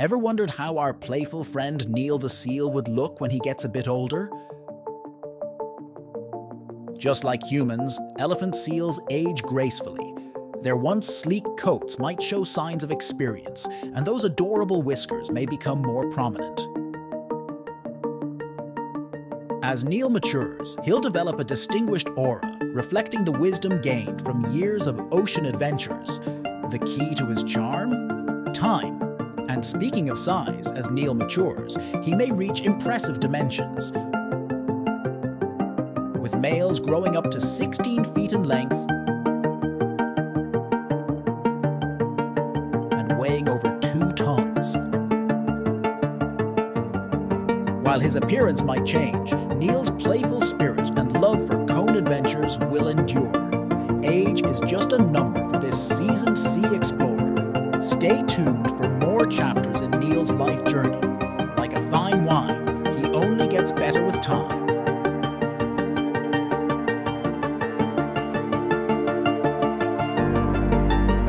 Ever wondered how our playful friend Neil the Seal would look when he gets a bit older? Just like humans, elephant seals age gracefully. Their once sleek coats might show signs of experience, and those adorable whiskers may become more prominent. As Neil matures, he'll develop a distinguished aura, reflecting the wisdom gained from years of ocean adventures. The key to his charm? Time. And speaking of size, as Neil matures, he may reach impressive dimensions, with males growing up to 16 feet in length and weighing over 2 tons. While his appearance might change, Neil's playful spirit and love for cone adventures will endure. Age is just a number for this seasoned sea explorer. Stay tuned for more chapters in Neil's life journey. Like a fine wine, he only gets better with time.